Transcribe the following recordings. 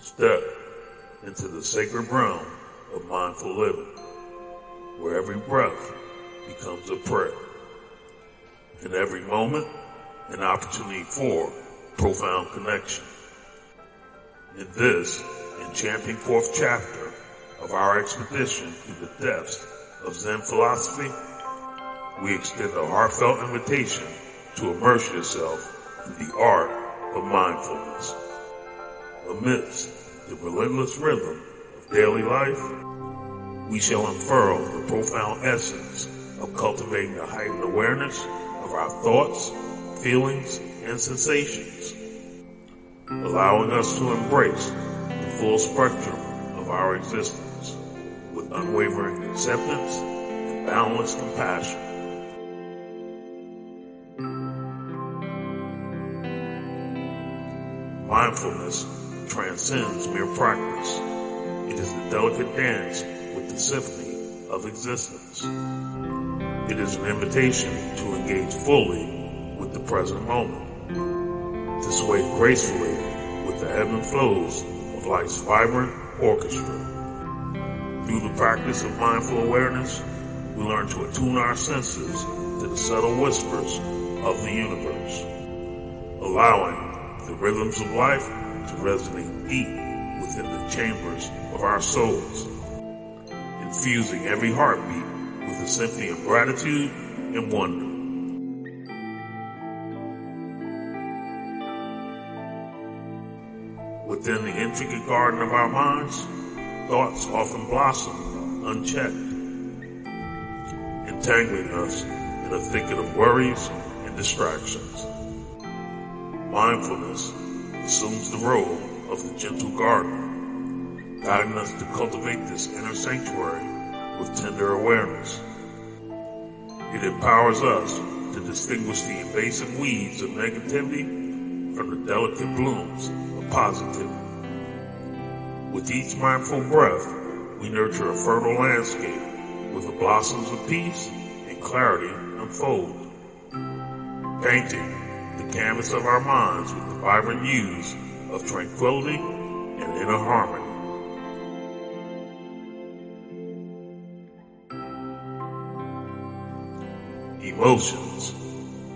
Step into the sacred realm of mindful living, where every breath becomes a prayer, and every moment an opportunity for profound connection. In this enchanting fourth chapter of our expedition through the depths of Zen philosophy, we extend a heartfelt invitation to immerse yourself in the art of mindfulness. Amidst the relentless rhythm of daily life, we shall unfurl the profound essence of cultivating a heightened awareness of our thoughts, feelings, and sensations, allowing us to embrace the full spectrum of our existence with unwavering acceptance and boundless compassion. Mindfulness transcends mere practice. It is the delicate dance with the symphony of existence. It is an invitation to engage fully with the present moment, to sway gracefully with the ebb and flows of life's vibrant orchestra. Through the practice of mindful awareness, we learn to attune our senses to the subtle whispers of the universe, allowing the rhythms of life to resonate deep within the chambers of our souls, infusing every heartbeat with a symphony of gratitude and wonder. Within the intricate garden of our minds, thoughts often blossom unchecked, entangling us in a thicket of worries and distractions. Mindfulness assumes the role of the gentle gardener, guiding us to cultivate this inner sanctuary with tender awareness. It empowers us to distinguish the invasive weeds of negativity from the delicate blooms positive. With each mindful breath, we nurture a fertile landscape where the blossoms of peace and clarity unfold, painting the canvas of our minds with the vibrant hues of tranquility and inner harmony. Emotions,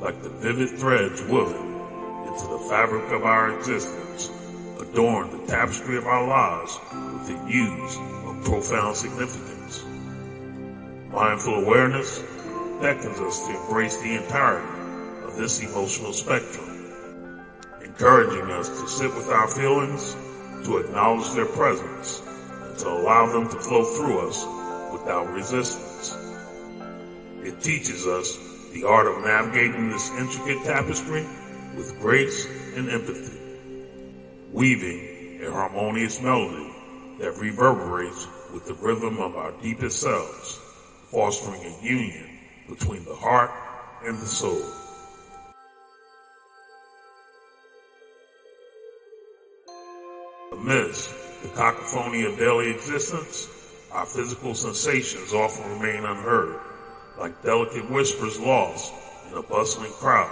like the vivid threads woven into the fabric of our existence, adorn the tapestry of our lives with the hues of profound significance. Mindful awareness beckons us to embrace the entirety of this emotional spectrum, encouraging us to sit with our feelings, to acknowledge their presence, and to allow them to flow through us without resistance. It teaches us the art of navigating this intricate tapestry with grace and empathy, weaving a harmonious melody that reverberates with the rhythm of our deepest selves, fostering a union between the heart and the soul. Amidst the cacophony of daily existence, our physical sensations often remain unheard, like delicate whispers lost in a bustling crowd.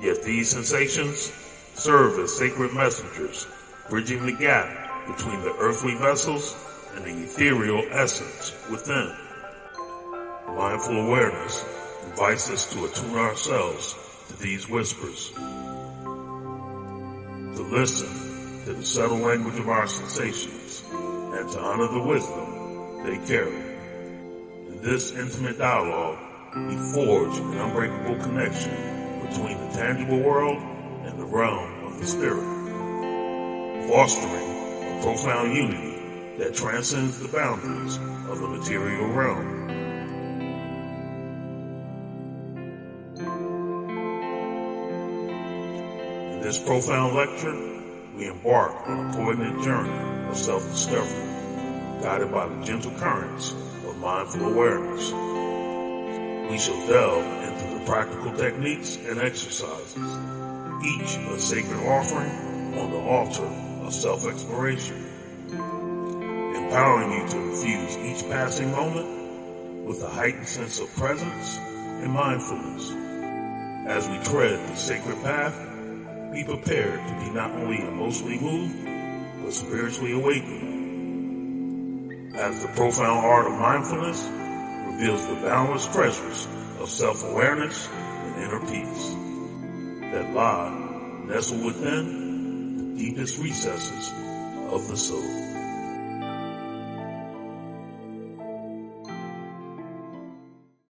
Yet these sensations serve as sacred messengers, bridging the gap between the earthly vessels and the ethereal essence within. Mindful awareness invites us to attune ourselves to these whispers, to listen to the subtle language of our sensations, and to honor the wisdom they carry. In this intimate dialogue, we forge an unbreakable connection between the tangible world and the realm of the spirit, fostering a profound unity that transcends the boundaries of the material realm. In this profound lecture, we embark on a poignant journey of self-discovery, guided by the gentle currents of mindful awareness. We shall delve into the practical techniques and exercises, each a sacred offering on the altar of self-exploration, empowering you to infuse each passing moment with a heightened sense of presence and mindfulness. As we tread the sacred path, Be prepared to be not only emotionally moved, but spiritually awakened, as the profound art of mindfulness reveals the boundless treasures of self-awareness and inner peace that lie nestled within the deepest recesses of the soul.